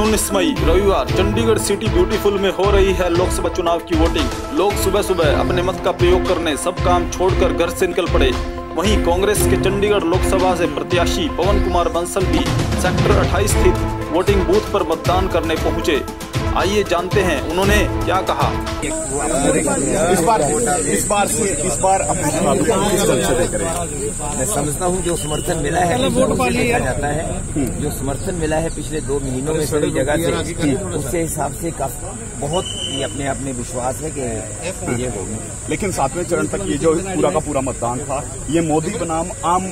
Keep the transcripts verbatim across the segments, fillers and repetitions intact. उन्नीस मई रविवार Chandigarh city beautiful में हो रही है लोकसभा चुनाव की वोटिंग। लोग सुबह सुबह अपने मत का प्रयोग करने सब काम छोड़कर घर से निकल पड़े। वहीं कांग्रेस के चंडीगढ़ लोकसभा से प्रत्याशी पवन कुमार बंसल भी सेक्टर अट्ठाईस स्थित वोटिंग बूथ पर मतदान करने पहुंचे। आइए जानते हैं उन्होंने क्या कहा। इस बार इस बार इस बार अपने मैं समझता हूँ जो समर्थन मिला है देखा जाता है, जो समर्थन मिला है पिछले दो महीनों में सभी जगह से, उसके हिसाब से काफी बहुत ये अपने आप में विश्वास है कि ये होगी। लेकिन सातवें चरण तक ये जो पूरा का पूरा मतदान था, ये मोदी बनाम आम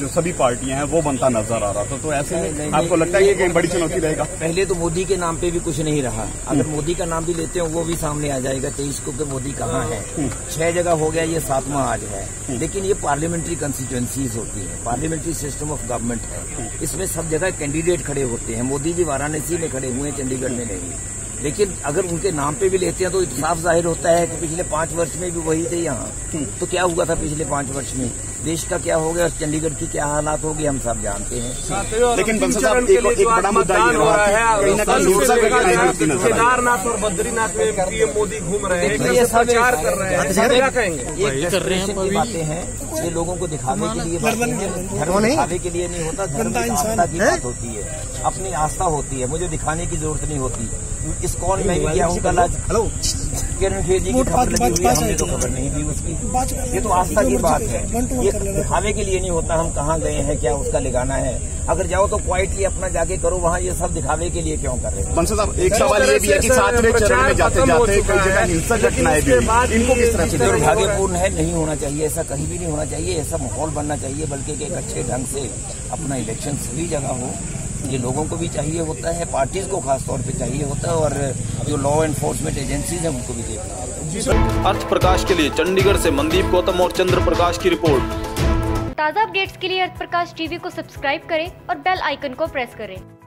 जो सभी पार्टियां हैं वो बनता नजर आ रहा था, तो ऐसे में आपको लगता है कि बड़ी चुनौती रहेगा? पहले तो मोदी के नाम पे भी कुछ नहीं रहा, अगर मोदी का नाम भी लेते हो वो भी सामने आ जाएगा तेईस को कि मोदी कहाँ है। छह जगह हो गया, ये सातवां आज है। लेकिन ये पार्लियामेंट्री कंस्टिट्यूएंसीज होती है, पार्लियामेंट्री सिस्टम ऑफ गवर्नमेंट है, इसमें सब जगह कैंडिडेट खड़े होते हैं। मोदी जी वाराणसी में खड़े हुए हैं, चंडीगढ़ में नहीं। लेकिन अगर उनके नाम पे भी लेते हैं तो साफ जाहिर होता है कि पिछले पांच वर्ष में भी वही थे यहाँ, तो क्या हुआ था पिछले पांच वर्ष में, देश का क्या हो गया और चंडीगढ़ की क्या हालात होगी हम सब जानते हैं। लेकिन बंसल साहब एक बड़ा मुद्दा हो रहा है, केदारनाथ और बद्रीनाथ में पीएम मोदी घूम रहे हैं, ये सब प्रचार कर रहे हैं, ये की बातें हैं, ये लोगों को दिखाने के लिए दिखाने के लिए नहीं होता। धर्म की आस्था की बात होती है, अपनी आस्था होती है, मुझे दिखाने की जरूरत नहीं होती। इस कौन में गया हूँ कल आज किरण खेर जी की खबर लगी हुई, हमने तो खबर नहीं दी उसकी, ये तो आस्था की बात है, दिखावे के लिए नहीं होता हम कहाँ गए हैं क्या उसका लगाना है। अगर जाओ तो क्वाइटली अपना जाके करो, वहाँ ये सब दिखावे के लिए क्यों कर रहे हैं? बंसल साहब एक सवाल ये भी है कि सातवें चरण में जाते जाते कई जगह हिंसक घटनाएं भी, इनको किस तरह से दुर्भाग्यपूर्ण है, नहीं होना चाहिए ऐसा, कहीं भी नहीं होना चाहिए ऐसा, माहौल बनना चाहिए बल्कि एक अच्छे ढंग से अपना इलेक्शन सभी जगह हो। ये लोगों को भी चाहिए होता है, पार्टीज को खास तौर पे चाहिए होता है, और जो लॉ एनफोर्समेंट एजेंसीज हैं उनको भी देखना। अर्थ प्रकाश के लिए चंडीगढ़ से मंदीप गौतम और चंद्र प्रकाश की रिपोर्ट। ताज़ा अपडेट्स के लिए अर्थ प्रकाश टीवी को सब्सक्राइब करें और बेल आइकन को प्रेस करें।